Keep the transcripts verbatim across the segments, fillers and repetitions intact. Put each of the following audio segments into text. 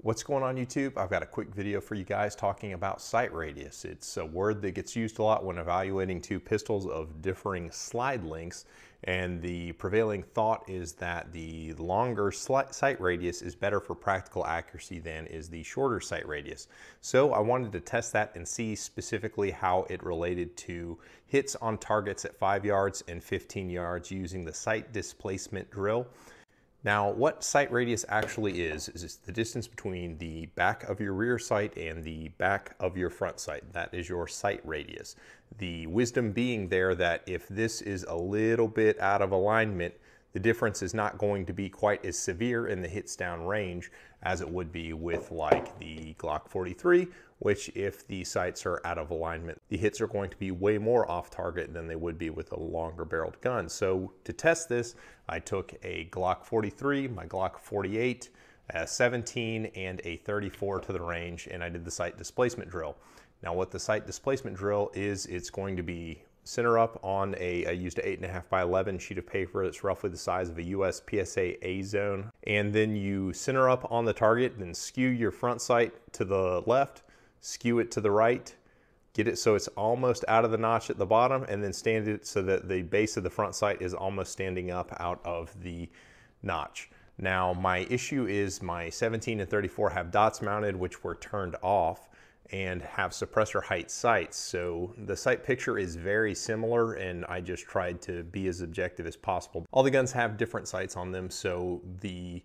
What's going on YouTube? I've got a quick video for you guys talking about sight radius. It's a word that gets used a lot when evaluating two pistols of differing slide lengths, and the prevailing thought is that the longer sight radius is better for practical accuracy than is the shorter sight radius. So I wanted to test that and see specifically how it related to hits on targets at five yards and fifteen yards using the sight displacement drill. Now, what sight radius actually is, is it's the distance between the back of your rear sight and the back of your front sight. That is your sight radius. The wisdom being there that if this is a little bit out of alignment, the difference is not going to be quite as severe in the hits down range as it would be with like the Glock forty-three, which if the sights are out of alignment, the hits are going to be way more off target than they would be with a longer barreled gun. So to test this, I took a Glock forty-three, my Glock forty-eight, a seventeen, and a thirty-four to the range, and I did the sight displacement drill. Now what the sight displacement drill is, it's going to be center up on a, I used an eight and a half by eleven sheet of paper that's roughly the size of a U S P S A A zone. And then you center up on the target, then skew your front sight to the left, skew it to the right, get it so it's almost out of the notch at the bottom, and then stand it so that the base of the front sight is almost standing up out of the notch. Now my issue is my seventeen and thirty-four have dots mounted, which were turned off, and have suppressor height sights. So the sight picture is very similar, and I just tried to be as objective as possible. All the guns have different sights on them, so the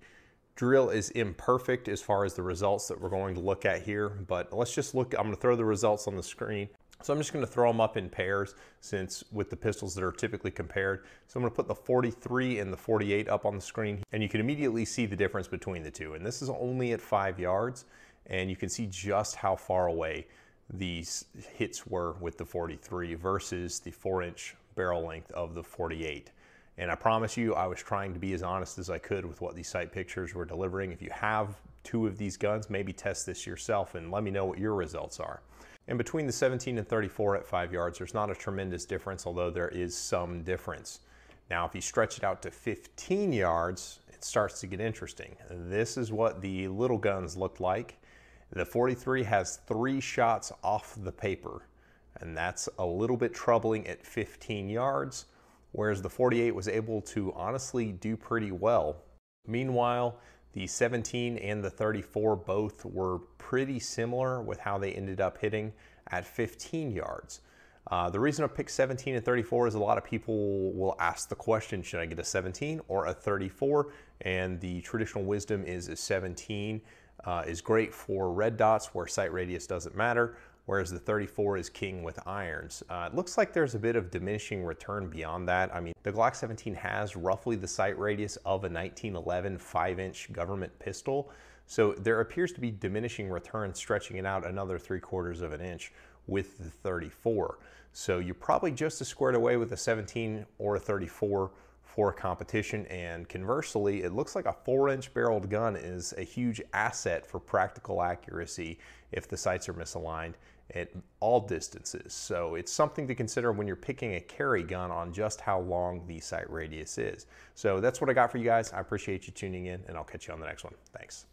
drill is imperfect as far as the results that we're going to look at here, but let's just look. I'm gonna throw the results on the screen. So I'm just gonna throw them up in pairs since with the pistols that are typically compared. So I'm gonna put the forty-three and the forty-eight up on the screen, and you can immediately see the difference between the two. And this is only at five yards. And you can see just how far away these hits were with the forty-three versus the four inch barrel length of the forty-eight. And I promise you, I was trying to be as honest as I could with what these sight pictures were delivering. If you have two of these guns, maybe test this yourself and let me know what your results are. And between the seventeen and thirty-four at five yards, there's not a tremendous difference, although there is some difference. Now, if you stretch it out to fifteen yards, it starts to get interesting. This is what the little guns looked like. The forty-three has three shots off the paper, and that's a little bit troubling at fifteen yards, whereas the forty-eight was able to honestly do pretty well. Meanwhile, the seventeen and the thirty-four both were pretty similar with how they ended up hitting at fifteen yards. Uh, the reason I picked seventeen and thirty-four is a lot of people will ask the question, should I get a seventeen or a thirty-four? And the traditional wisdom is a seventeen. Uh, is great for red dots where sight radius doesn't matter, whereas the thirty-four is king with irons. Uh, it looks like there's a bit of diminishing return beyond that. I mean, the Glock seventeen has roughly the sight radius of a nineteen eleven five inch government pistol, so there appears to be diminishing return stretching it out another three quarters of an inch with the thirty-four. So you're probably just as squared away with a seventeen or a thirty-four for competition, and conversely, it looks like a four inch barreled gun is a huge asset for practical accuracy if the sights are misaligned at all distances. So it's something to consider when you're picking a carry gun on just how long the sight radius is. So that's what I got for you guys. I appreciate you tuning in, and I'll catch you on the next one. Thanks.